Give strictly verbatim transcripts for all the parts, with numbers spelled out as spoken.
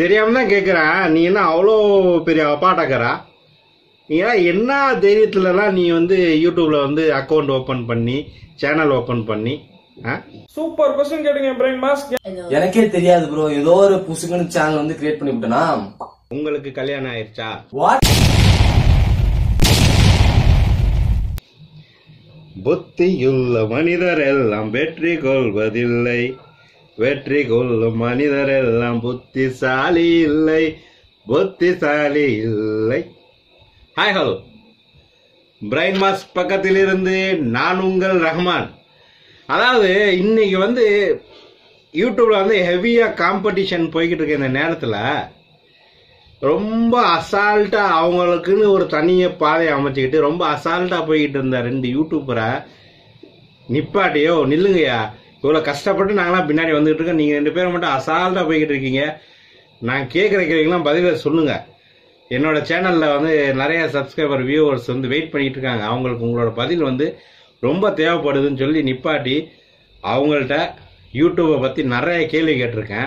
தெரியாம தான் கேக்குறேன். நீ என்ன அவ்வளோ பெரிய பாட்டாக்கறா? நீ என்ன தைரியத்துலலாம் நீ வந்து யூடியூப்ல வந்து அக்கவுண்ட் ஓபன் பண்ணி சேனல் ஓபன் பண்ணி? சூப்பர் क्वेश्चन கேட்டிங்க பிரைன் மாஸ்க். எனக்கே தெரியாது bro. ஏதோ ஒரு புசுங்கன சேனல் வந்து கிரியேட் பண்ணி விட்டனா. உங்களுக்கு கல்யாணம் ஆயிருச்சா? புத்தியுள்ள மனிதர் எல்லாம் வெற்றி கொள்வதில்லை, வெற்றி கொள்ளும் மனிதர் எல்லாம் புத்திசாலி இல்லை, புத்திசாலி இல்லை. ஹாய் ஹலோ, பிரைன் மாஸ்க் பக்கத்திலிருந்து நான் உங்கள் ரஹ்மான். அதாவது இன்னைக்கு வந்து யூடியூப்ல வந்து ஹெவியாக காம்படிஷன் போய்கிட்டு இருக்க இந்த நேரத்தில் ரொம்ப அசால்ட்டாக அவங்களுக்குன்னு ஒரு தனிய பாதையை அமைச்சிக்கிட்டு ரொம்ப அசால்ட்டாக போய்கிட்டு இருந்த ரெண்டு யூடியூப்பரை நிப்பாட்டியோ நில்லுங்கய்யா, இவ்வளோ கஷ்டப்பட்டு நாங்களாம் பின்னாடி வந்துகிட்டு இருக்கோம், நீங்கள் ரெண்டு பேரும் மட்டும் அசால்ட்டாக போய்கிட்டு இருக்கீங்க, நான் கேட்குற கேள்விக்கெல்லாம் பதிலை சொல்லுங்கள். என்னோட சேனலில் வந்து நிறைய சப்ஸ்கிரைபர் வியூவர்ஸ் வந்து வெயிட் பண்ணிகிட்டு இருக்காங்க, அவங்களுக்கு உங்களோட பதில் வந்து ரொம்ப தேவைப்படுதுன்னு சொல்லி நிப்பாட்டி அவங்கள்ட்ட யூடியூப்பை பற்றி நிறைய கேள்வி கேட்டிருக்கேன்.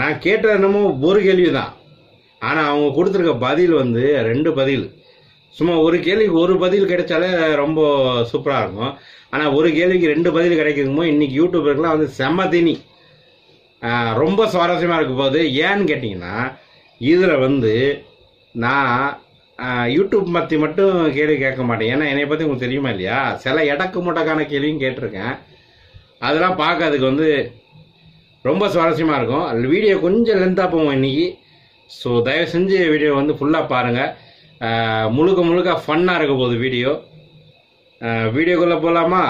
நான் கேட்ட என்னமோ ஒரு கேள்வி தான், ஆனால் அவங்க கொடுத்துருக்க பதில் வந்து ரெண்டு பதில். சும்மா ஒரு கேள்விக்கு ஒரு பதில் கிடைச்சாலே ரொம்ப சூப்பராக இருக்கும், ஆனால் ஒரு கேள்விக்கு ரெண்டு பதில் கிடைக்குமோ. இன்றைக்கி யூடியூபருக்குலாம் வந்து செம்ம தினி, ரொம்ப சுவாரஸ்யமாக இருக்க போகுது. ஏன்னு கேட்டிங்கன்னா, இதில் வந்து நான் யூடியூப் பற்றி மட்டும் கேள்வி கேட்க மாட்டேன், ஏன்னா என்னை பற்றி உங்களுக்கு தெரியுமா இல்லையா, சில இடக்கு முட்டக்கான கேள்வியும் கேட்டிருக்கேன். அதெல்லாம் பார்க்கறதுக்கு வந்து ரொம்ப சுவாரஸ்யமாக இருக்கும். வீடியோ கொஞ்சம் லென்த்தாக போவோம் இன்றைக்கி, ஸோ தயவு செஞ்சு வீடியோ வந்து ஃபுல்லாக பாருங்கள். முழுக்க முழுக்க ஃபன்னாக இருக்க போகுது வீடியோ. வீடியோக்குள்ளே போகலாமா?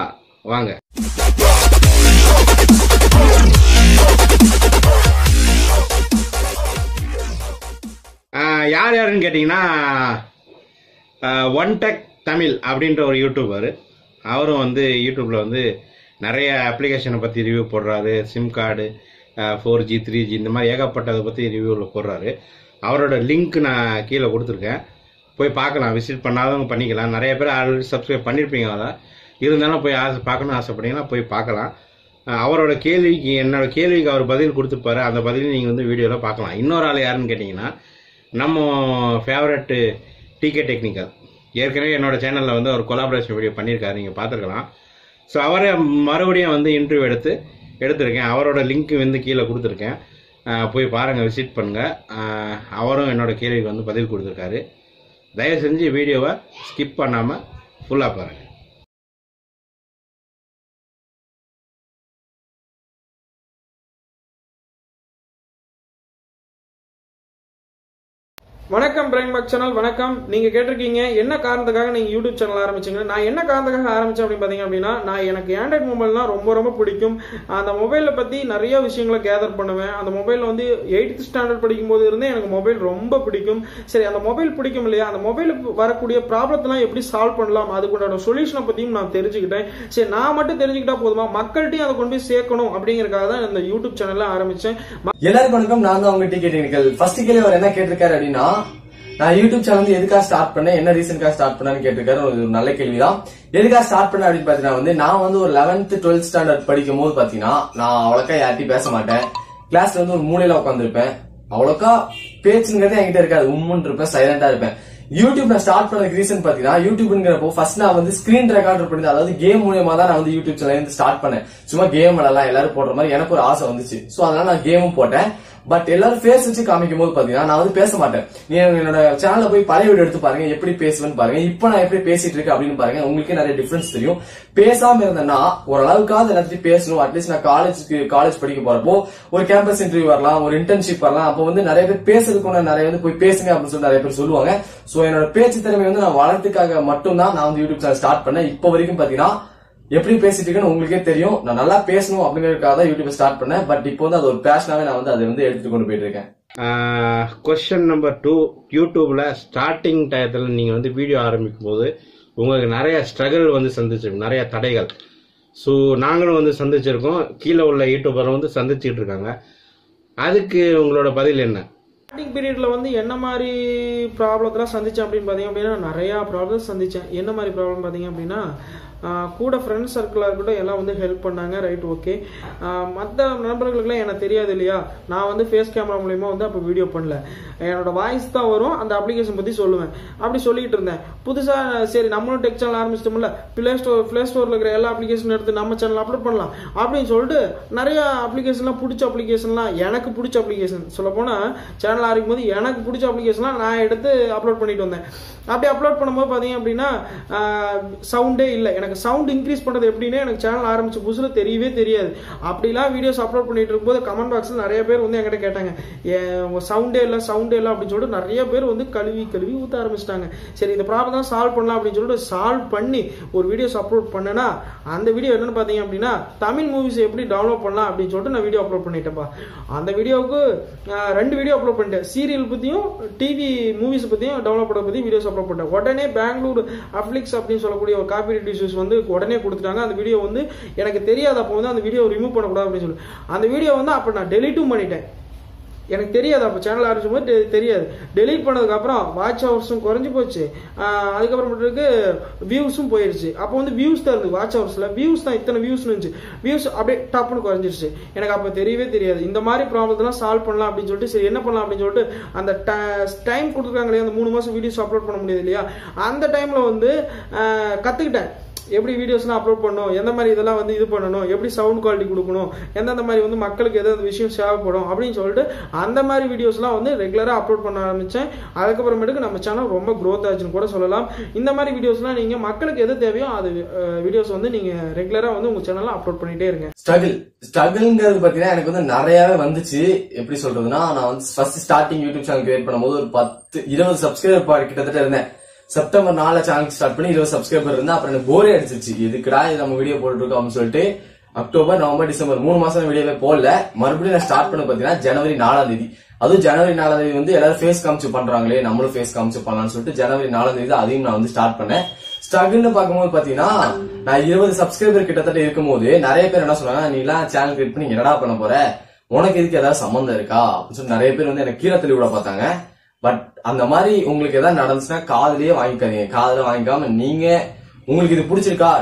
வாங்க. யார் யாருன்னு கேட்டிங்கன்னா, ஒன் டெக் தமிழ் அப்படின்ற ஒரு யூடியூபர், அவரும் வந்து யூடியூப்பில் வந்து நிறைய அப்ளிகேஷனை பற்றி ரிவ்யூ போடுறாரு, SIM card four G three G இந்த மாதிரி ஏகப்பட்டதை பற்றி ரிவ்யூவில் போடுறாரு. அவரோட லிங்க் நான் கீழே கொடுத்துருக்கேன், போய் பார்க்கலாம். விசிட் பண்ணாதவங்க பண்ணிக்கலாம். நிறைய பேர் ஆல்ரெடி சப்ஸ்கிரைப் பண்ணியிருப்பீங்க, அதான் இருந்தாலும் போய் ஆசை பார்க்கணும்னு ஆசைப்பட்டீங்கன்னா போய் பார்க்கலாம். அவரோட கேள்விக்கு என்னோடய கேள்விக்கு அவர் பதில் கொடுத்துருப்பாரு, அந்த பதிலையும் நீங்கள் வந்து வீடியோவில் பார்க்கலாம். இன்னொரு ஆள் யாருன்னு கேட்டிங்கன்னா, நம்ம ஃபேவரட்டு டிகே டெக்னிக்கல். ஏற்கனவே என்னோடய சேனலில் வந்து ஒரு கொலாபரேஷன் வீடியோ பண்ணியிருக்காரு, நீங்கள் பார்த்துருக்கலாம். ஸோ அவரை மறுபடியும் வந்து இன்டர்வியூ எடுத்து எடுத்திருக்கேன், அவரோட லிங்க்கு வந்து கீழே கொடுத்துருக்கேன், போய் பாருங்கள், விசிட் பண்ணுங்கள். அவரும் என்னோடய கேள்விக்கு வந்து பதில் கொடுத்துருக்காரு. தயவு செஞ்சு வீடியோவை ஸ்கிப் பண்ணாமல் ஃபுல்லாக பாருங்கள். வணக்கம் பிரைன்மாஸ்க் சேனல், வணக்கம். நீங்க கேட்டிருக்கீங்க என்ன காரணத்துக்காக நீங்க யூடியூப் சேனல் ஆரம்பிச்சீங்க. நான் என்ன காரணத்துக்காக ஆரம்பிச்சேன் அப்படின்னு பாத்தீங்க அப்படின்னா, நான் எனக்கு ஆண்ட்ராய்ட் மொபைல்னா ரொம்ப ரொம்ப பிடிக்கும். அந்த மொபைலை பத்தி நிறைய விஷயங்களை கேதர் பண்ணுவேன். அந்த மொபைல் வந்து எயித்து ஸ்டாண்டர்ட் படிக்கும் போது இருந்தே எனக்கு மொபைல் ரொம்ப பிடிக்கும். சரி, அந்த மொபைல் பிடிக்கும் இல்லையா, அந்த மொபைலுக்கு வரக்கூடிய ப்ராப்ளத்தெல்லாம் எப்படி சால்வ் பண்ணலாம், அதுக்குண்டான சொல்யூஷனை பத்தியும் நான் தெரிஞ்சுக்கிட்டேன். சரி, நான் மட்டும் தெரிஞ்சுக்கிட்டா போதுமா, மக்கள்கிட்டையும் அதை கொண்டு போய் சேர்க்கணும் அப்படிங்கறக்காக தான் இந்த யூடியூப் சேனல்ல ஆரம்பிச்சேன். எல்லாருக்கும் வணக்கம், நான் தான் உங்க டிகே டெக்னிக்கல். ஃபர்ஸ்ட் கேள்வி அவர் என்ன கேட்டிருக்காரு அப்படின்னா, நான் யூடியூப் சேனல் வந்து எதுக்காக ஸ்டார்ட் பண்ணேன், என்ன ரீசன்க்காக ஸ்டார்ட் பண்ணான்னு கேட்டிருக்காரு. ஒரு நல்ல கேள்விதான். எதுக்காக ஸ்டார்ட் பண்ணேன் அப்படின்னு பாத்தீங்கன்னா, வந்து நான் வந்து ஒரு லெவன்த் டுவெல்த் ஸ்டாண்டர்ட் படிக்கும் போது பாத்தீங்கன்னா, நான் அவ்வளோக்கா யார்ட்டையும் பேச மாட்டேன். கிளாஸ்ல வந்து ஒரு மூலையில உட்காந்துருப்பேன், அவ்வளோக்கா பேச்சுங்கிறது என்கிட்ட இருக்காது, உம்முன்னு இருப்பேன், சைலண்டா இருப்பேன். யூடியூப் நான் ஸ்டார்ட் பண்ண ரீசன் பாத்தீங்கன்னா, யூடியூப்ங்கிறப்போ ஃபர்ஸ்ட் நான் வந்து ஸ்கிரீன் ரெக்கார்டர் பண்ணி, அதாவது கேம் மூலியமா தான் நான் வந்து யூடியூப் சேனல் வந்து ஸ்டார்ட் பண்ணேன். சும்மா கேம் விளையாடலாம் எல்லாரும் போடுற மாதிரி எனக்கு ஒரு ஆசை வந்துச்சு. சோ அதனால நான் கேமும் போட்டேன். பட் எல்லாரும் ஃபேஸ் வச்சு காமிக்கும் போது பாத்தீங்கன்னா நான் வந்து பேச மாட்டேன். நீங்க என்னோட சேனல்ல போய் பழைய வீடியோ எடுத்து பாருங்க, எப்படி பேசுவேன்னு பாருங்க, இப்ப நான் எப்படி பேசிட்டு இருக்கேன் அப்படின்னு பாருங்க, உங்களுக்கு நிறைய டிஃபரன்ஸ் தெரியும். பேசாம இருந்தேன்னா ஓரளவுக்காவது எல்லாத்தையும் பேசணும். அட்லீஸ்ட் நான் காலேஜுக்கு காலேஜ் படிக்க போறப்போ ஒரு கேம்பஸ் இன்டர்வியூ வரலாம், ஒரு இன்டர்ன்ஷிப் வரலாம், அப்ப வந்து நிறைய பேர் பேசுறதுக்கு நிறைய வந்து போய் பேசுங்க அப்படின்னு சொல்லி நிறைய பேர் சொல்லுவாங்க. சோ என்னோட பேச்சு திறமை வந்து நான் வளர்த்துக்காக மட்டும் தான் நான் வந்து யூடியூப் சேனல் ஸ்டார்ட் பண்ணேன். இப்ப வரைக்கும் பாத்தீங்கன்னா எப்படி பேசிட்டு இருக்குன்னு உங்களுக்கே தெரியும். நான் நல்லா பேசணும் அப்படிங்கிறதுக்காக தான் யூடியூப் ஸ்டார்ட் பண்ணேன். பட் இப்போ வந்து அது ஒரு பேஷனாவே நான் வந்து அதை வந்து எடுத்துட்டு கொண்டு போயிட்டு இருக்கேன். கொஸ்டின் நம்பர் டூ, யூடியூப்ல ஸ்டார்டிங் டயத்துல நீங்க வந்து வீடியோ ஆரம்பிக்கும் போது உங்களுக்கு நிறைய ஸ்ட்ரகிள் வந்து சந்திச்சிருக்கோம், நிறைய தடைகள். ஸோ நாங்களும் வந்து சந்திச்சிருக்கோம், கீழே உள்ள யூடியூபரும் வந்து சந்திச்சுட்டு இருக்காங்க. அதுக்கு உங்களோட பதில் என்ன? ஸ்டார்டிங் பீரியட்ல வந்து என்ன மாதிரி ப்ராப்ளத்தெல்லாம் சந்திச்சேன் அப்படின்னு பார்த்தீங்க அப்படின்னா, நிறையா ப்ராப்ளம் சந்தித்தேன். என்ன மாதிரி ப்ராப்ளம் பார்த்தீங்க அப்படின்னா, கூட friends circle கூட எல்லாம் வந்து help பண்ணாங்க ரைட் ஓகே மத்த நண்பர்களுக்கு எனக்கு தெரியாது இல்லையா நான் வந்து ஃபேஸ் கேமரா மூலமா வந்து அப்ப வீடியோ பண்ணல என்னோட வாய்ஸ் தான் வரும் அந்த அப்ளிகேஷன் பத்தி சொல்லுவேன் அப்படி சொல்லிட்டு இருந்தேன் புதுசா சரி நம்மளும் டெக் சேனல் ஆரம்பிச்சிட்டோம்ல Play Store Play Storeல இருக்கிற எல்லா அப்ளிகேஷனும் எடுத்து நம்ம சேனல்ல அப்லோட் பண்ணலாம் அப்படி சொல்லிட்டு நிறைய அப்ளிகேஷன்லாம் புடிச்ச அப்ளிகேஷன்லாம் எனக்கு புடிச்ச அப்ளிகேஷன் சொல்லப்போனா சேனல் ஆரம்பிக்கும்போது எனக்கு புடிச்ச அப்ளிகேஷன்லாம் நான் எடுத்து அப்லோட் பண்ணிட்டு வந்தேன் அப்படி அப்லோட் பண்ணும்போது பாத்தீங்க அப்படினா சவுண்டே இல்ல எனக்கு சவுண்ட் இன்கிரீஸ் பண்றது எப்படினே எனக்கு சேனல் ஆரம்பிச்சு புதுசுல தெரியவே தெரியாது அப்படிலா வீடியோஸ் அப்லோட் பண்ணிட்டு இருக்கும்போது கமெண்ட் பாக்ஸ்ல நிறைய பேர் வந்து என்கிட்ட கேட்டாங்க சவுண்டே இல்ல சவுண்டே இல்ல அப்படி சொல்லிட்டு நிறைய பேர் வந்து கழுவி கழுவி ஊத்த ஆரம்பிச்சிட்டாங்க சரி இந்த ப்ராப்ளம் தான் சால்வ் பண்ணலாம் அப்படி சொல்லிட்டு சால்வ் பண்ணி ஒரு வீடியோஸ் அப்லோட் பண்ணனா அந்த வீடியோ என்னன்னு பாத்தீங்க அப்படினா தமிழ் மூவிஸ் எப்படி டவுன்லோட் பண்ணலாம் அப்படி சொல்லிட்டு நான் வீடியோ அப்லோட் பண்ணிட்டேன்ப்பா அந்த வீடியோக்கு ரெண்டு வீடியோ அப்லோட் பண்ணிட்டேன் சீரியல் பத்தியும் டிவி மூவிஸ் பத்தியும் டவுன்லோட் பண்ண பத்தி வீடியோஸ் அப்லோட் பண்ணேன் உடனே பெங்களூர் அப்ளிக்ஸ் அப்படினு சொல்லக்கூடிய ஒரு காப்பிரைட் இஷ்யூஸ் வந்து உடனே கொடுத்துட்டாங்க அந்த வீடியோ வந்து எனக்கு தெரியாத அப்ப வந்து அந்த வீடியோ ரிமூவ் பண்ண கூடாது அப்படி சொல்லு அந்த வீடியோ வந்து அப்ப நான் டெலீட்டும் பண்ணிட்டேன் எனக்கு தெரியாது அப்ப சேனல் ஆரம்பிச்சது தெரியாது delete பண்ணதுக்கு அப்புறம் வாட்ச் ஹவர்ஸும் குறஞ்சி போச்சு அதுக்கு அப்புறமேட்டுக்கு வியூஸும் போயிருச்சு அப்ப வந்து வியூஸ் தான் இருந்து வாட்ச் ஹவர்ஸ்ல வியூஸ் தான் இத்தனை வியூஸ் வந்துச்சு வியூஸ் அப்படியே டாப்னு குறஞ்சிருச்சு எனக்கு அப்ப தெரியவே தெரியாது இந்த மாதிரி ப்ராப்ளம்லாம் சால்வ் பண்ணலாம் அப்படி சொல்லிட்டு சரி என்ன பண்ணலாம் அப்படி சொல்லிட்டு அந்த டைம் கொடுத்துட்டாங்க இல்லையா அந்த மூணு மாசம் வீடியோஸ் அப்லோட் பண்ண முடியாது இல்லையா அந்த டைம்ல வந்து கத்துக்கிட்டேன் எப்படி வீடியோஸ்லாம் அப்லோட் பண்ணனும் என்ன மாதிரி இதெல்லாம் வந்து இது பண்ணனும் எப்படி சவுண்ட் குவாலிட்டி கொடுக்கணும் என்னென்ன மாதிரி வந்து மக்களுக்கு ஏதாவது விஷயம் சேவைப்படும் அப்படினு சொல்லிட்டு அந்த மாதிரி வீடியோஸ்லாம் வந்து ரெகுலரா அப்லோட் பண்ண ஆரம்பிச்சேன் அதுக்கு அப்புறமேட்டுக்கு நம்ம சேனல் ரொம்ப growth ஆச்சுன்னு கூட சொல்லலாம் இந்த மாதிரி வீடியோஸ்லாம் நீங்க மக்களுக்கு எது தேவையோ அது வீடியோஸ் வந்து நீங்க ரெகுலரா வந்து உங்க சேனல்ல அப்லோட் பண்ணிட்டே இருங்க ஸ்ட்ரகிள் ஸ்ட்ரகிள்ங்கிறது பத்தினா எனக்கு வந்து நிறையவே வந்துச்சு எப்படி சொல்றதுன்னா நான் வந்து first starting YouTube channel create பண்ணும்போது ஒரு ten twenty சப்ஸ்கிரைபர் கிட்டத்தட்ட இருந்தேன் செப்டம்பர் நாலு சேனல் ஸ்டார்ட் பண்ணி இருபது சப்ஸ்கிரைபர் இருந்தா அப்புறம் எனக்கு போரே அடிச்சிருச்சு எதுக்குடா இது நம்ம வீடியோ போட்டு இருக்கோம் அப்படின்னு சொல்லிட்டு அக்டோபர் நவம்பர் டிசம்பர் மூணு மாசம் வீடியோவே போடல மறுபடியும் நான் ஸ்டார்ட் பண்ண பாத்தீங்கன்னா ஜனவரி நாலாம் தேதி அதுவும் ஜனவரி நாலாம் தேதி வந்து எல்லாரும் ஃபேஸ் காமிச்சு பண்றாங்களே நம்மளும் ஃபேஸ் காமிச்சு பண்ணலாம்னு சொல்லிட்டு ஜனவரி நாலாம் தேதி அதையும் நான் வந்து ஸ்டார்ட் பண்ணேன் ஸ்ட்ரகிள்னு பாக்கும்போது பாத்தீங்கன்னா நான் இருபது சப்ஸ்கிரைபர் கிட்டத்தட்ட இருக்கும் போது நிறைய பேர் என்ன சொன்னாங்க நீ எல்லாம் சேனல் கிரியேட் பண்ணி என்னடா பண்ண போற உனக்கு இதுக்கு ஏதாவது சம்பந்தம் இருக்கா அப்படின்னு சொல்லிட்டு நிறைய பேர் வந்து எனக்கு கீழே தள்ளி விட பார்த்தாங்க பட் அந்த மாதிரி உங்களுக்கு ஏதாவது நடந்துச்சுன்னா காதுலயே வாங்கிக்காதீங்க காதுல வாங்கிக்காம நீங்க உங்களுக்கு இது பிடிச்சிருக்கா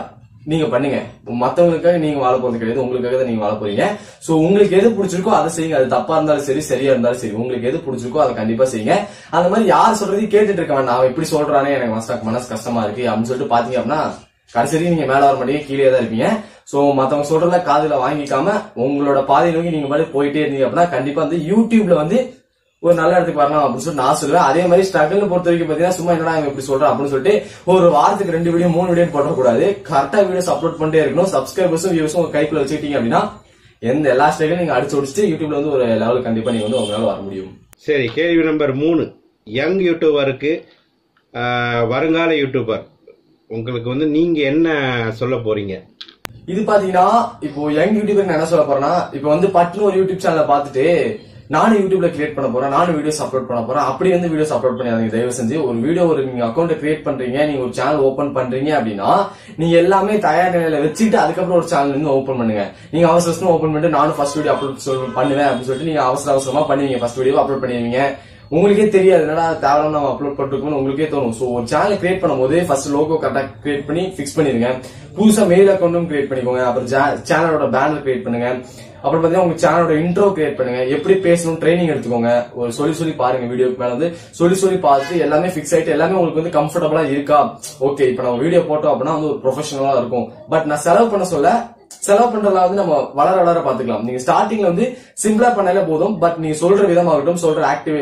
நீங்க பண்ணுங்க மத்தவங்களுக்காக நீங்க வாழ போறது கிடையாது உங்களுக்காக தான் நீங்க வாழ போறீங்க சோ உங்களுக்கு எது பிடிச்சிருக்கோ அதை செய்யுங்க அது தப்பா இருந்தாலும் சரி சரியா இருந்தாலும் சரி உங்களுக்கு எது பிடிச்சிருக்கோ அதை கண்டிப்பா செய்யுங்க அந்த மாதிரி யார் சொல்றதையும் கேட்டுட்டு இருக்க வேண்டாம் அவன் இப்படி சொல்றானே எனக்கு மனசு கஷ்டமா இருக்கு அப்படின்னு சொல்லிட்டு பாத்தீங்க அப்படின்னா கடைசி நீங்க மேல வர மாட்டீங்க கீழே தான் இருப்பீங்க சோ மத்தவங்க சொல்றத காதுல வாங்கிக்காம உங்களோட பாதையை நோக்கி நீங்க மாதிரி போயிட்டே இருந்தீங்க அப்படின்னா கண்டிப்பா வந்து யூடியூப்ல வந்து ஒரு நல்ல இடத்துக்கு வரலாம் அப்படின்னு சொல்லிட்டு நான் சொல்லுவேன் அதே மாதிரி ஸ்ட்ரகிள்னு பொறுத்த வரைக்கும் பாத்தீங்கன்னா சும்மா என்னடா இவங்க இப்படி சொல்றேன் அப்படின்னு சொல்லிட்டு ஒரு வாரத்துக்கு ரெண்டு வீடியோ மூணு வீடியோ போடக்கூடாது கரெக்டா வீடியோஸ் அப்லோட் பண்ணிட்டே இருக்கணும் சப்ஸ்கிரைபர்ஸும் வியூஸும் உங்க கைக்குள்ள வச்சுக்கிட்டீங்க அப்படின்னா எந்த எல்லா ஸ்ட்ரகிளும் நீங்க அடிச்சு ஒடிச்சு யூடியூப்ல வந்து ஒரு லெவல் கண்டிப்பா நீங்க வந்து உங்களால வர முடியும் சரி கேள்வி நம்பர் மூணு யங் யூடியூபருக்கு வருங்கால யூடியூபர் உங்களுக்கு வந்து நீங்க என்ன சொல்ல போறீங்க இது பாத்தீங்கன்னா இப்போ யங் யூடியூபர் என்ன சொல்ல போறேன்னா இப்போ வந்து பட்னு ஒரு யூடியூப் சேனலை பாத்துட்டு நானும் யூடியூப்ல கிரியேட் பண்ண போறேன் நானும் வீடியோஸ் அப்லோட் பண்ண போறேன் அப்படி வந்து வீடியோஸ் அப்லோட் பண்ணாதீங்க தயவு செஞ்சு ஒரு வீடியோ ஒரு நீங்க அக்கௌண்ட் கிரியேட் பண்றீங்க நீங்க ஒரு சேனல் ஓபன் பண்றீங்க அப்படின்னா நீங்க எல்லாமே தயார் நிலையில வச்சுட்டு அதுக்கப்புறம் ஒரு சேனல் வந்து ஓபன் பண்ணுங்க நீங்க அவசரமா ஓபன் பண்ணிட்டு நானும் ஃபர்ஸ்ட் வீடியோ அப்லோட் பண்ணுவேன் அப்படின்னு சொல்லிட்டு நீங்க அவசர அவசரமா பண்ணுவீங்க ஃபர்ஸ்ட் வீடியோ அப்லோட் பண்ணுவீங்க உங்களுக்கே தெரியாது என்னடா தேவையான நம்ம அப்லோட் பண்ணிருக்கோம்னு உங்களுக்கே தோணும் சோ ஒரு சேனல் கிரியேட் பண்ணும்போது ஃபர்ஸ்ட் லோகோ கரெக்டா கிரியேட் பண்ணி பிக்ஸ் பண்ணிருங்க புதுசா மெயில் அக்கௌண்டும் கிரியேட் பண்ணிக்கோங்க அப்புறம் சேனலோட பேனர் கிரியேட் பண்ணுங்க அப்புறம் பாத்தீங்கன்னா உங்க சேனலோட இன்ட்ரோ கிரியேட் பண்ணுங்க எப்படி பேசணும் ட்ரைனிங் எடுத்துக்கோங்க ஒரு சொல்லி சொல்லி பாருங்க வீடியோக்கு மேல வந்து சொல்லி சொல்லி பார்த்து எல்லாமே பிக்ஸ் ஆயிட்டு எல்லாமே உங்களுக்கு வந்து கம்ஃபர்டபுளா இருக்கா ஓகே இப்ப நம்ம வீடியோ போட்டோம் அப்படின்னா வந்து ஒரு ப்ரொஃபஷனலா இருக்கும் பட் நான் செலவு பண்ண சொல்ல செலவு பண்றதுல வந்து நம்ம வளர வளர பாத்துக்கலாம் நீங்க ஸ்டார்டிங்ல வந்து சிம்பிளா பண்ணாலே போதும் பட் நீங்க சொல்ற விதமாகட்டும் சொல்ற ஆக்டிவ்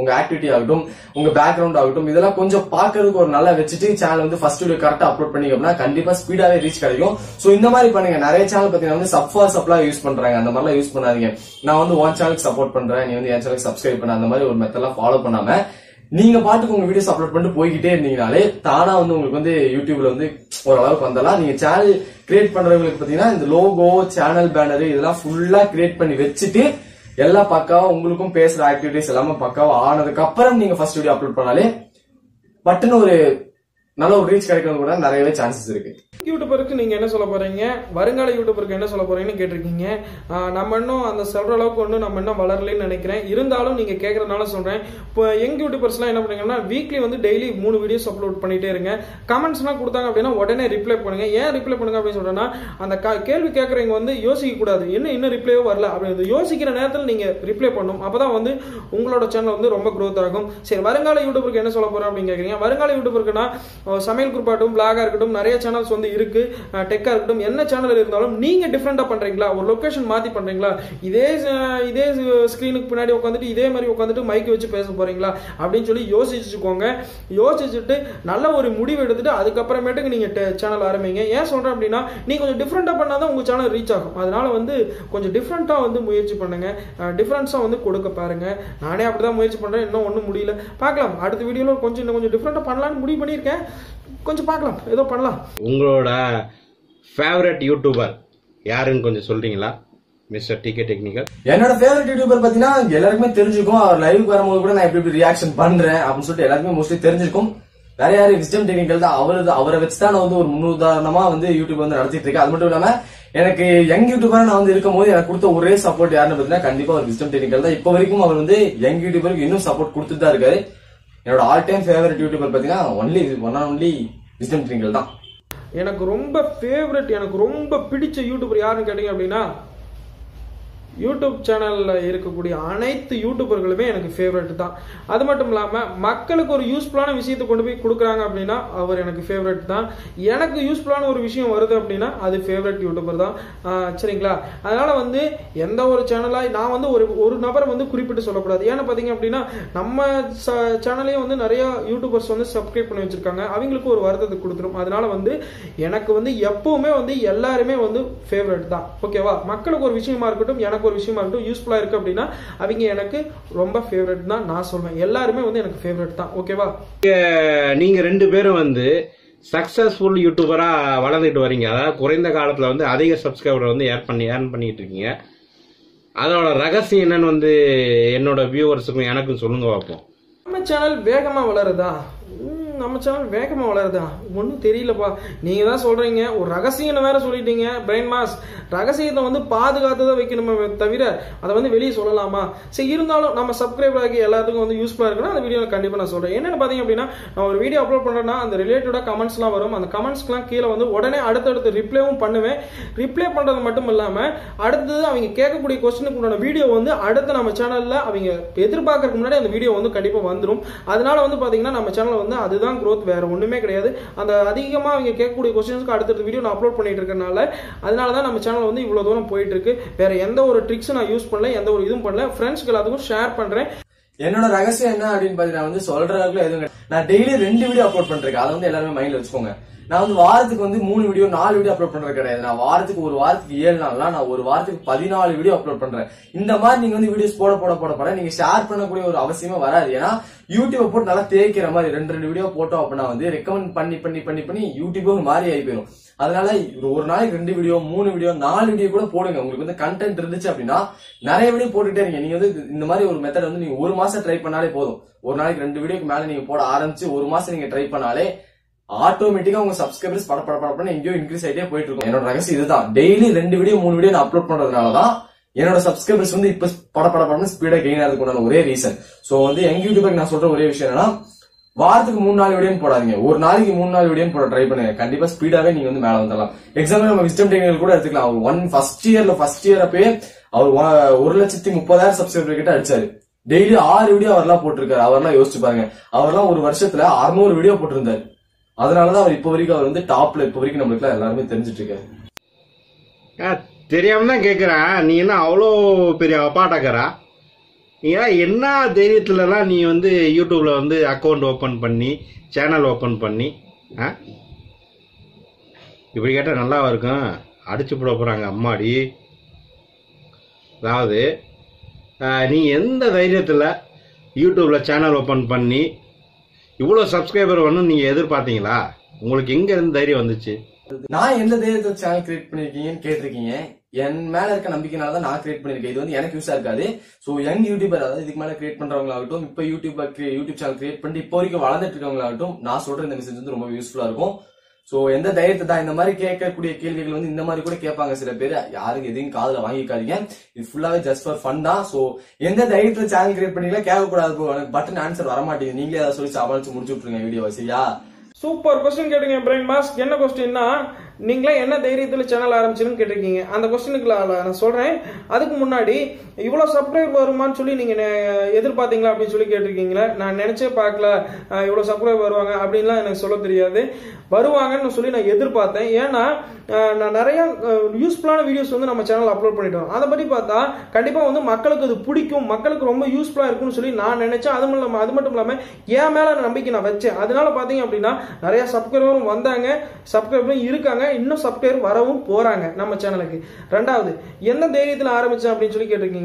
உங்க ஆக்டிவிட்டி ஆகட்டும் உங்க பேக்ரவுண்ட் ஆகட்டும் இதெல்லாம் கொஞ்சம் பாக்குறதுக்கு ஒரு நல்லா வச்சுட்டு சேனல் வந்து ஃபர்ஸ்ட் வீடியோ கரெக்டா அப்லோட் பண்ணிக்கோம்னா கண்டிப்பா ஸ்பீடாவே ரீச் கிடைக்கும் சோ இந்த மாதிரி பண்ணுங்க நிறைய சேனல் பாத்தீங்கன்னா வந்து சப் ஃபார் சப்லா யூஸ் பண்றாங்க அந்த மாதிரிலாம் யூஸ் பண்ணாதீங்க நான் வந்து உன் சேனலுக்கு சப்போர்ட் பண்றேன் நீ வந்து என் சேனலுக்கு சப்ஸ்கிரைப் பண்ண அந்த மாதிரி ஒரு மெத்தட்லாம் ஃபாலோ பண்ணாம நீங்க பாட்டுக்கு உங்க வீடியோஸ் அப்லோட் பண்ணிட்டு போய்கிட்டே இருந்தீங்கனாலே தானா வந்து உங்களுக்கு வந்து யூடியூப்ல வந்து ஓரளவுக்கு வந்தலாம் நீங்க சேனல் கிரியேட் பண்றவங்களுக்கு பாத்தீங்கன்னா இந்த லோகோ சேனல் பேனர் இதெல்லாம் ஃபுல்லா கிரியேட் பண்ணி வச்சுட்டு எல்லா பக்காவா உங்களுக்கும் பேசுற ஆக்டிவிட்டிஸ் எல்லாமே பக்காவா ஆனதுக்கு அப்புறம் நீங்க ஃபர்ஸ்ட் வீடியோ அப்லோட் பண்ணாலே பட்டுன்னு ஒரு நல்ல ரீச் கிடைக்கிறது கூட நிறையவே chances இருக்கு யூடியூபருக்கு நீங்க என்ன சொல்லப் போறீங்க வருங்கால யூடியூபருக்கு என்ன சொல்லப் போறீங்கன்னு கேட்டிருக்கீங்க நம்ம இன்னும் அந்த சொல்ற அளவுக்கு ஒண்ணும் நம்ம இன்னும் வளரலன்னு நினைக்கிறேன் இருந்தாலும் நீங்க கேக்குறனால சொல்றேன் யங் யூடியூபர்ஸ்லாம் என்ன பண்ணுவீங்கன்னா வீக்லி வந்து ডেইলি மூணு வீடியோஸ் அப்லோட் பண்ணிட்டே இருங்க கமெண்ட்ஸ்லாம் கொடுத்தாங்க அப்படினா உடனே ரிப்ளை பண்ணுங்க ஏன் ரிப்ளை பண்ணுங்க அப்படி சொல்றேன்னா அந்த கேள்வி கேக்குறவங்க வந்து யோசிக்க கூடாது என்ன இன்னும் ரிப்ளைவே வரல அப்படி யோசிக்கிற நேரத்துல நீங்க ரிப்ளை பண்ணணும் அப்பதான் வந்து உங்களோட சேனல் வந்து ரொம்ப growth ஆகும் சரி வருங்கால யூடியூபருக்கு என்ன சொல்லப் போறோம் அப்படி கேக்குறீங்க வருங்கால யூடியூபர்க்குனா சமையல் குரூப்பாட்டும் vlog ஆட்டும் நிறைய சேனல்ஸ் வந்து இருக்கு டெக்கா இருக்கட்டும் என்ன சேனல் இருந்தாலும் நீங்க டிஃபரண்டா பண்றீங்களா ஒரு லொகேஷன் மாத்தி பண்றீங்களா இதே இதே ஸ்கிரீனுக்கு பின்னாடி உட்கார்ந்துட்டு இதே மாதிரி உட்கார்ந்துட்டு மைக் வச்சு பேச போறீங்களா அப்படினு சொல்லி யோசிச்சுக்கோங்க யோசிச்சிட்டு நல்ல ஒரு முடிவு எடுத்துட்டு அதுக்கு அப்புறமேட்டுக்கு நீங்க சேனல் ஆரம்பிங்க ஏன் சொல்றேன் அப்படினா நீங்க கொஞ்சம் டிஃபரண்டா பண்ணாதான் உங்க சேனல் ரீச் ஆகும் அதனால வந்து கொஞ்சம் டிஃபரண்டா வந்து முயற்சி பண்ணுங்க டிஃபரன்ஸா வந்து கொடுக்க பாருங்க நானே அப்படிதான் முயற்சி பண்றேன் இன்னும் ஒண்ணும் முடியல பார்க்கலாம் அடுத்த வீடியோல கொஞ்சம் இன்னும் கொஞ்சம் டிஃபரண்டா பண்ணலாம்னு முடிவு பண்ணிருக்கேன் கொஞ்சம் பார்க்கலாம் ஏதோ பண்ணலாம் உங்களோட ஃபேவரட் யூடியூபர் யாருன்னு கொஞ்சம் சொல்றீங்களா மிஸ்டர் டிகே டெக்னிக்கல் என்னோட ஃபேவரட் யூடியூபர் பாத்தீனா எல்லாருமே தெரிஞ்சிருக்கும் அவர் லைவுக்கு வரும்போது கூட நான் எப்படி எப்படி ரியாக்ஷன் பண்றேன் அப்படினு சொல்லிட்டு எல்லாருமே மோஸ்ட்லி தெரிஞ்சிருக்கும் வேற யாரும் விஸ்டம் டெக்னிக்கல் தான் அவரு அவரை வச்சு தான் நான் வந்து ஒரு முன்னுதாரணமா வந்து யூடியூப் வந்து நடத்திட்டு இருக்கேன் அது மட்டும் இல்லாம எனக்கு யங் யூடியூபரா நான் வந்து இருக்கும்போது எனக்கு கொடுத்த ஒரே சப்போர்ட் யாருன்னு பாத்தீங்கன்னா கண்டிப்பா அவர் விஸ்டம் டெக்னிக்கல் தான் இப்போ வரைக்கும் அவர் வந்து யங் யூடியூபருக்கு இன்னும் சப்போர்ட் கொடுத்துட்டு தான் இருக்காரு என்னோட ஆல் டைம் ஃபேவரட் யூடியூபர் பாத்தீங்கன்னா only one and only wisdom technical தான் எனக்கு ரொம்ப ஃபேவரட் எனக்கு ரொம்ப பிடிச்ச யூடியூபர் யாருன்னு கேட்டீங்க அப்படின்னா யூடியூப் சேனல்ல இருக்கக்கூடிய அனைத்து யூடியூபர்களுமே எனக்கு ஃபேவரட் தான் அது மட்டும் இல்லாம மக்களுக்கு ஒரு யூஸ்ஃபுல்லான விஷயத்தை கொண்டு போய் கொடுக்குறாங்க அப்படின்னா அவர் எனக்கு ஃபேவரட் தான் எனக்கு யூஸ்ஃபுல்லான ஒரு விஷயம் வருது அப்படின்னா அது ஃபேவரட் யூடியூபர் தான் சரிங்களா அதனால வந்து எந்த ஒரு சேனலாக நான் வந்து ஒரு ஒரு நபரை வந்து குறிப்பிட்டு சொல்லக்கூடாது ஏன்னா பார்த்தீங்க அப்படின்னா நம்ம சேனலே வந்து நிறைய யூடியூபர்ஸ் வந்து சப்ஸ்கிரைப் பண்ணி வச்சிருக்காங்க அவங்களுக்கு ஒரு வருத்தத்தை கொடுத்துரும் அதனால வந்து எனக்கு வந்து எப்பவுமே வந்து எல்லாருமே வந்து ஃபேவரட் தான் ஓகேவா மக்களுக்கு ஒரு விஷயமா இருக்கட்டும் எனக்கு ஒரு விஷயம் மட்டும் யூஸ்ஃபுல்லா இருக்கு அப்படினா அவங்க எனக்கு ரொம்ப ஃபேவரட் தான் நான் சொல்றேன் எல்லாரும் வந்து எனக்கு ஃபேவரட் தான் ஓகேவா நீங்க ரெண்டு பேரும் வந்து சக்சஸ்ஃபுல் யூடியூபரா வளர்ந்துட்டு வரீங்க அதாவது குறைந்த காலத்துல வந்து அதிக சப்ஸ்கிரைபர் வந்து ஏர் பண்ணி ஏர்ன் பண்ணிட்டு இருக்கீங்க அதோட ரகசியம் என்னன்னு வந்து என்னோட வியூவர்ஸ்க்கு எனக்கும் சொல்லுங்க பாப்போம் நம்ம சேனல் வேகமா வளருதா நம்ம சேனல் வேகமா வளருதா ஒன்றும் தெரியலப்பா நீங்க தான் சொல்றீங்க ஒரு ரகசியம் வேற சொல்லிட்டீங்க பிரைன் மாஸ்க் ரகசியத்தை வந்து பாதுகாத்துதான் வைக்கணுமே தவிர அதை வந்து வெளியே சொல்லலாமா சரி இருந்தாலும் நம்ம சப்ஸ்கிரைபர் ஆகி எல்லாத்துக்கும் வந்து யூஸ்ஃபுல்லா இருக்குன்னா அந்த வீடியோ கண்டிப்பா நான் சொல்றேன் என்னன்னு பாத்தீங்க அப்படின்னா நான் ஒரு வீடியோ அப்லோட் பண்றேன்னா அந்த ரிலேட்டடா கமெண்ட்ஸ் எல்லாம் வரும் அந்த கமெண்ட்ஸ்லாம் கீழே வந்து உடனே அடுத்தடுத்து ரிப்ளைவும் பண்ணுவேன் ரிப்ளை பண்றது மட்டும் இல்லாம அடுத்தது அவங்க கேட்கக்கூடிய கொஸ்டினுக்கு உண்டான வீடியோ வந்து அடுத்த நம்ம சேனல்ல அவங்க எதிர்பார்க்கறதுக்கு முன்னாடி அந்த வீடியோ வந்து கண்டிப்பா வந்துடும் அதனால வந்து பாத்தீங்கன்னா நம்ம சேனல் வந்து அது தான் growth வேற ஒண்ணுமே கிடையாது அந்த அதிகமா அவங்க கேட்கக்கூடிய क्वेश्चंसக்கு அடுத்து வீடியோ நான் அப்லோட் பண்ணிட்டு இருக்கனால அதனால தான் நம்ம சேனல் வந்து இவ்வளவு தூரம் போயிட்டு இருக்கு வேற எந்த ஒரு ட்ரிக்ஸ் நான் யூஸ் பண்ணல எந்த ஒரு இதுவும் பண்ணல फ्रेंड्सக்கு எல்லாத்துக்கும் ஷேர் பண்றேன் என்னோட ரகசியம் என்ன அப்படினு பாத்தீங்கன்னா வந்து சொல்றதுக்குள்ள எதுவும் நான் டெய்லி ரெண்டு வீடியோ அப்லோட் பண்றேன் அத வந்து எல்லாரும் மைண்ட்ல வச்சுக்கோங்க நான் வந்து வாரத்துக்கு வந்து மூணு வீடியோ நாலு வீடியோ அப்லோட் பண்றது கிடையாது நான் வாரத்துக்கு ஒரு வாரத்துக்கு ஏழு நாள்ல நான் ஒரு வாரத்துக்கு பதினாலு வீடியோ அப்லோட் பண்றேன் இந்த மாதிரி நீங்க வந்து வீடியோஸ் போட போட போட போட நீங்க ஷேர் பண்ணக்கூடிய ஒரு அவசியமே வராது ஏன்னா யூடியூப் போட்டு நல்லா தேய்க்கிற மாதிரி ரெண்டு ரெண்டு வீடியோ போட்டோம் அப்படின்னா வந்து ரெக்கமெண்ட் பண்ணி பண்ணி பண்ணி பண்ணி யூடியூபே மாறி ஆகி போயிடும் அதனால ஒரு நாளைக்கு ரெண்டு வீடியோ மூணு வீடியோ நாலு வீடியோ கூட போடுங்க உங்களுக்கு வந்து கண்டென்ட் இருந்துச்சு அப்படின்னா நிறைய வீடியோ போட்டுட்டே இருங்க நீங்க வந்து இந்த மாதிரி ஒரு மெத்தட் வந்து நீங்க ஒரு மாசம் ட்ரை பண்ணாலே போதும் ஒரு நாளைக்கு ரெண்டு வீடியோக்கு மேல நீங்க போட ஆரம்பிச்சு ஒரு மாசம் நீங்க ட்ரை பண்ணாலே ஆட்டோமேட்டிக்கா உங்க சப்ஸ்கிரைபர்ஸ் பட பட பட எங்கேயோ இன்க்ரீஸ் ஆகிட்டே போயிட்டு இருக்கும் என்னோட ரகசியம் இதுதான் டெய்லி ரெண்டு வீடியோ மூணு வீடியோ நான் அப்லோட் பண்றதுனாலதான் என்னோட சப்ஸ்கிரைபர்ஸ் வந்து இப்ப பட பட படம்னு ஸ்பீடா கெயின் ஆகிறதுக்கு ஒரே ரீசன் சோ வந்து எங்க யூடியூபருக்கு நான் சொல்ற ஒரே விஷயம் என்னன்னா வாரத்துக்கு மூணு நாலு வீடியோ போடாதீங்க ஒரு நாளைக்கு மூணு நாலு வீடியோ போட ட்ரை பண்ணுங்க கண்டிப்பா ஸ்பீடாவே நீங்க வந்து மேல வந்துடலாம் எக்ஸாம்பிள் நம்ம விஸ்டம் டெக்னிக்கல் கூட எடுத்துக்கலாம் அவர் ஒன் ஃபர்ஸ்ட் இயர்ல ஃபர்ஸ்ட் இயர் அப்பயே அவர் ஒரு லட்சத்தி முப்பதாயிரம் சப்ஸ்கிரைபர் கிட்ட அடிச்சாரு டெய்லி ஆறு வீடியோ அவர்லாம் போட்டிருக்காரு அவர்லாம் யோசிச்சு பாருங்க அவர்லாம் ஒரு வருஷத்துல அறுநூறு வீடியோ போட்டிருந்தாரு அதனாலதான் அவர் இப்ப வரைக்கும் அவர் வந்து டாப்ல இப்ப வரைக்கும் நம்மளுக்கு எல்லாருமே தெரிஞ்சிட்டு இருக்காரு தெரியாம தான் கேட்குறேன் நீ என்ன அவ்வளோ பெரிய பாட்டாக்குறா ஏன்னா என்ன தைரியத்துலலாம் நீ வந்து யூடியூப்பில் வந்து அக்கௌண்ட் ஓப்பன் பண்ணி சேனல் ஓப்பன் பண்ணி ஆ இப்படி கேட்டால் நல்லா இருக்கும் அடிச்சு போட போகிறாங்க அம்மாடி அதாவது நீ எந்த தைரியத்தில் யூடியூப்பில் சேனல் ஓப்பன் பண்ணி இவ்வளோ சப்ஸ்கிரைபர் ஒன்றும் நீங்கள் எதிர்பார்த்தீங்களா உங்களுக்கு எங்கேருந்து தைரியம் வந்துச்சு நான் எந்த தைரியத்தில் சேனல் கிரியேட் பண்ணிருக்கீங்கன்னு கேட்டிருக்கீங்க என் மேல இருக்க நம்பிக்கைனால தான் நான் கிரியேட் பண்ணிருக்கேன். இது வந்து எனக்கு யூஸா இருக்காது. சோ யங் யூடியூபர், அதாவது இதுக்கு மேல கிரியேட் பண்றவங்களாகட்டும், இப்ப யூடியூப் யூடியூப் சேனல் கிரியேட் பண்ணி இப்போ வரைக்கும் வளர்ந்துட்டு இருக்கவங்களாகட்டும், நான் சொல்ற இந்த மெசேஜ் வந்து ரொம்ப யூஸ்ஃபுல்லா இருக்கும். சோ எந்த தைரியத்தை தான் இந்த மாதிரி கேட்கக்கூடிய கேள்விகள் வந்து இந்த மாதிரி கூட கேட்பாங்க சில பேர். யாருக்கு எதையும் காதுல வாங்கிக்காதீங்க, இது ஃபுல்லாவே ஜஸ்ட் ஃபார் ஃபன் தான். சோ எந்த தைரியத்துல சேனல் கிரியேட் பண்ணீங்களா கேட்கக்கூடாது ப்ரோ, எனக்கு பட்டன் ஆன்சர் வரமாட்டேங்குது, நீங்களே அதை சொல்லி சமாளிச்சு முடிச்சு விட்டுருங்க வீடியோ. சரியா? சூப்பர் கொஸ்டின் கேட்டீங்க பிரைன் மாஸ்க். என்ன கொஸ்டின்னா, நீங்களே என்ன தைரியத்தில் சேனல் ஆரம்பிச்சிருன்னு கேட்டிருக்கீங்க. அந்த கொஸ்டினுக்கு நான் சொல்கிறேன். அதுக்கு முன்னாடி இவ்வளோ சப்ஸ்கிரைப் வருமானு சொல்லி நீங்கள் எதிர்பார்த்தீங்களா அப்படின்னு சொல்லி கேட்டிருக்கீங்களே. நான் நினச்சே பார்க்கல இவ்வளோ சப்ஸ்கிரைப் வருவாங்க அப்படின்லாம் எனக்கு சொல்ல தெரியாது. வருவாங்கன்னு சொல்லி நான் எதிர்பார்த்தேன். ஏன்னா நான் நிறைய யூஸ்ஃபுல்லான வீடியோஸ் வந்து நம்ம சேனல் அப்லோட் பண்ணிவிட்டோம். அதை பற்றி பார்த்தா கண்டிப்பாக வந்து மக்களுக்கு அது பிடிக்கும், மக்களுக்கு ரொம்ப யூஸ்ஃபுல்லாக இருக்கும்னு சொல்லி நான் நினச்சேன். அது இல்லாமல் அது மட்டும் இல்லாமல் என் மேலே நம்பிக்கை நான் வச்சேன். அதனால பார்த்தீங்க அப்படின்னா நிறையா சப்ஸ்கிரைபரும் வந்தாங்க, சப்ஸ்கிரைபரும் இருக்காங்க, இன்னும் சப்ஸ்கிரைப் வரவும் போறாங்க நம்ம சேனலுக்கு. ரெண்டாவது, எந்த தைரியத்தில் ஆரம்பிச்சேன் அப்படின்னு சொல்லி கேட்டிருக்கீங்க.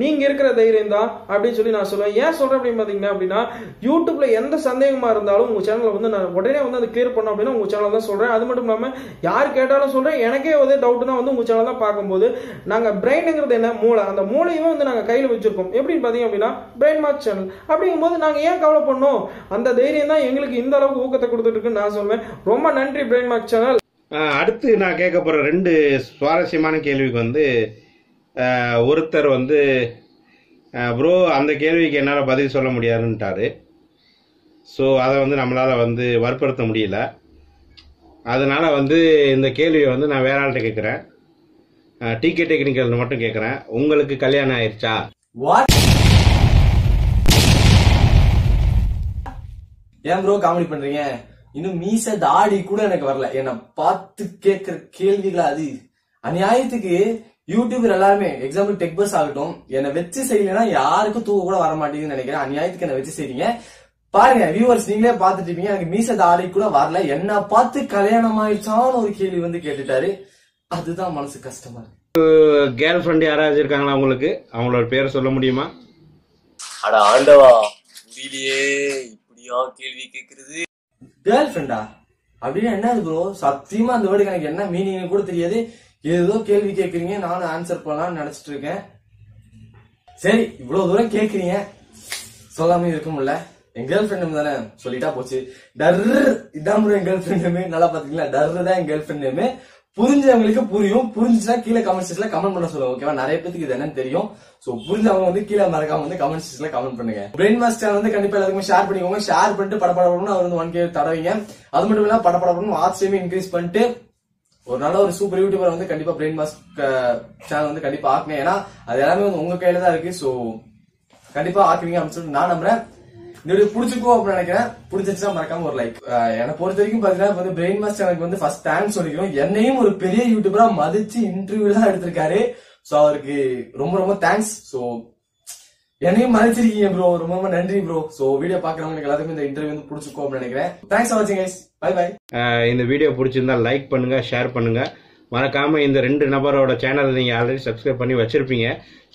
நீங்க இருக்கிற தைரியம் தான் அப்படின்னு சொல்லி நான் சொல்லுவேன். ஏன் சொல்றேன் அப்படின்னு பாத்தீங்கன்னா அப்படின்னா, யூடியூப்ல எந்த சந்தேகமா இருந்தாலும் உங்க சேனல்ல வந்து நான் உடனே வந்து அதை கிளியர் பண்ணோம் அப்படின்னா உங்க சேனல் தான் சொல்றேன். அது மட்டும் இல்லாம யார் கேட்டாலும் சொல்றேன், எனக்கே வந்து டவுட்னா வந்து உங்க சேனல் தான் பார்க்கும்போது. நாங்க பிரெயின்ங்கிறது என்ன, மூளை. அந்த மூளையும் வந்து நாங்க கையில வச்சிருக்கோம். எப்படின்னு பாத்தீங்க அப்படின்னா பிரெயின் மார்க் சேனல் அப்படிங்கும்போது நாங்க ஏன் கவலை பண்ணோம்? அந்த தைரியம் தான் எங்களுக்கு இந்த அளவுக்கு ஊக்கத்தை கொடுத்துட்டு இருக்குன்னு நான் சொல்லுவேன். ரொம்ப நன்றி பிரெயின் மார்க் சேனல். அடுத்து நான் கேட்க போகிற ரெண்டு சுவாரஸ்யமான கேள்விக்கு வந்து ஒருத்தர் வந்து ப்ரோ அந்த கேள்விக்கு என்னால் பதில் சொல்ல முடியாதுன்ட்டார். ஸோ அதை வந்து நம்மளால் வந்து வற்புறுத்த முடியல. அதனால் வந்து இந்த கேள்வியை வந்து நான் வேற ஆள்கிட்ட கேட்குறேன். டிகே டெக்னிக்கல் மட்டும் கேட்குறேன், உங்களுக்கு கல்யாணம் ஆயிடுச்சா? ஏன் ப்ரோ காமெடி பண்ணுறீங்க? இன்னும் மீச தாடி கூட எனக்கு வரல. என்னை பார்த்து கேட்கிற கேள்விகளா அது? அநியாயத்துக்கு யூடியூபர் எல்லாருமே, எக்ஸாம்பிள் டெக் பஸ் ஆகட்டும், என்னை வச்சு செய்யலைன்னா யாருக்கும் தூக்க கூட வர மாட்டேங்குதுன்னு நினைக்கிறேன். அநியாயத்துக்கு என்னை வச்சு செய்றீங்க. பாருங்க வியூவர்ஸ், நீங்களே பாத்துட்டு இருப்பீங்க, எனக்கு மீச தாடி கூட வரல. என்ன பார்த்து கல்யாணம் ஆயிடுச்சான்னு ஒரு கேள்வி வந்து கேட்டுட்டாரு. அதுதான் மனசு கஷ்டமா இருக்கு. கேர்ள் ஃப்ரெண்ட் யாராவது இருக்காங்களா உங்களுக்கு? அவங்களோட பேரை சொல்ல முடியுமா? அட ஆண்டவா, முடியலையே இப்படியா கேள்வி கேட்கறது. கேர்ள் ஃப்ரெண்டா அப்படின்னு என்ன ப்ரோ? சத்தியமா அந்த வேர்டுக்கு எனக்கு என்ன மீனிங் கூட தெரியாது. ஏதோ கேள்வி கேட்குறீங்க, நானும் ஆன்சர் பண்ணலாம்னு நினைச்சிட்டு இருக்கேன். சரி, இவ்வளவு தூரம் கேட்குறீங்க, சொல்லாம இருக்கும்ல. என் கேர்ள் ஃப்ரெண்ட் தானே, சொல்லிட்டா போச்சு. டர் இதான் ப்ரோ என் கேர்ள் ஃப்ரெண்ட் நேமே. நல்லா பாத்தீங்களா, டர்ரு தான் என் கேர்ள் ஃப்ரெண்ட் நேமே. புரிஞ்சவங்களுக்கு புரியும், புரிஞ்சுன்னா கீழே கமெண்ட் செக்ஷன்ல கமெண்ட் பண்ண சொல்லுங்க. ஓகேவா? நிறைய பேருக்கு இது என்னன்னு தெரியும். சோ புரிஞ்சவங்க வந்து கீழே மறக்காம வந்து கமெண்ட் செக்ஷன்ல கமெண்ட் பண்ணுங்க. பிரெயின் மாஸ்க் சேனல் வந்து கண்டிப்பா எல்லாருக்குமே ஷேர் பண்ணிக்கோங்க. ஷேர் பண்ணிட்டு படப்படப்படணும்னு அவர் வந்து ஒன் கே தடவீங்க. அது மட்டும் இல்லாம படப்படப்படணும் வாட்ஸ்அப்பையும் இன்க்ரீஸ் பண்ணிட்டு ஒரு நல்ல ஒரு சூப்பர் யூடியூபர் வந்து கண்டிப்பா பிரெயின் மாஸ்க் சேனல் வந்து கண்டிப்பா ஆக்குங்க. ஏன்னா அது எல்லாமே வந்து உங்க கையில தான் இருக்கு. சோ கண்டிப்பா ஆக்குவீங்க அப்படின்னு சொல்லிட்டு நான் நம்புறேன். இந்த வீடியோ பிடிச்சிருக்கோம் அப்படின்னு நினைக்கிறேன். பிடிச்சிருச்சுன்னா மறக்காம ஒரு லைக். என்னை பொறுத்த வரைக்கும் பாத்தீங்கன்னா வந்து பிரெயின் மாஸ்க் சேனலுக்கு வந்து ஃபர்ஸ்ட் தேங்க்ஸ் சொல்லிக்கிறோம். என்னையும் ஒரு பெரிய யூடியூபரா மதிச்சு இன்டர்வியூ தான் எடுத்திருக்காரு. சோ அவருக்கு ரொம்ப ரொம்ப தேங்க்ஸ். சோ என்னையும் மதிச்சிருக்கீங்க ப்ரோ, ரொம்ப ரொம்ப நன்றி ப்ரோ. சோ வீடியோ பாக்குறவங்களுக்கு எல்லாத்துக்கும் இந்த இன்டர்வியூ வந்து பிடிச்சிருக்கோம் அப்படின்னு நினைக்கிறேன். தேங்க்ஸ் ஃபார் வாட்சிங் கைஸ், பை பை. இந்த வீடியோ பிடிச்சிருந்தா லைக் பண்ணுங்க, ஷேர் பண்ணுங்க. மறக்காம இந்த ரெண்டு நபரோட சேனலை நீங்க ஆல்ரெடி சப்ஸ்கிரைப் பண்ணி வச்சிருப்பீங்க.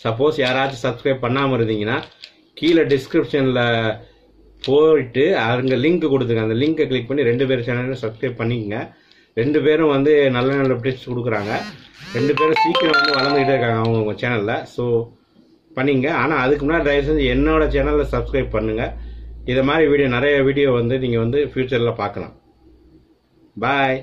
சப்போஸ் யாராச்சும் சப்ஸ்கிரைப் பண்ணாம இருந்தீங்கன்னா கீழே டிஸ்கிரிப்ஷன்ல போயிட்டு அங்கே லிங்க் கொடுத்துருங்க. அந்த லிங்கை கிளிக் பண்ணி ரெண்டு பேர் சேனலும் சப்ஸ்கிரைப் பண்ணிக்கங்க. ரெண்டு பேரும் வந்து நல்ல நல்ல டிப்ஸ் கொடுக்குறாங்க. ரெண்டு பேரும் சீக்கிரம் வந்து வளர்ந்துக்கிட்டே இருக்காங்க அவங்கவுங்க சேனலில். ஸோ பண்ணிங்க. ஆனால் அதுக்கு முன்னாடி தயவு செஞ்சு என்னோட சேனலில் சப்ஸ்கிரைப் பண்ணுங்கள். இதை மாதிரி வீடியோ நிறைய வீடியோ வந்து நீங்கள் வந்து ஃப்யூச்சரில் பார்க்கலாம். பாய்.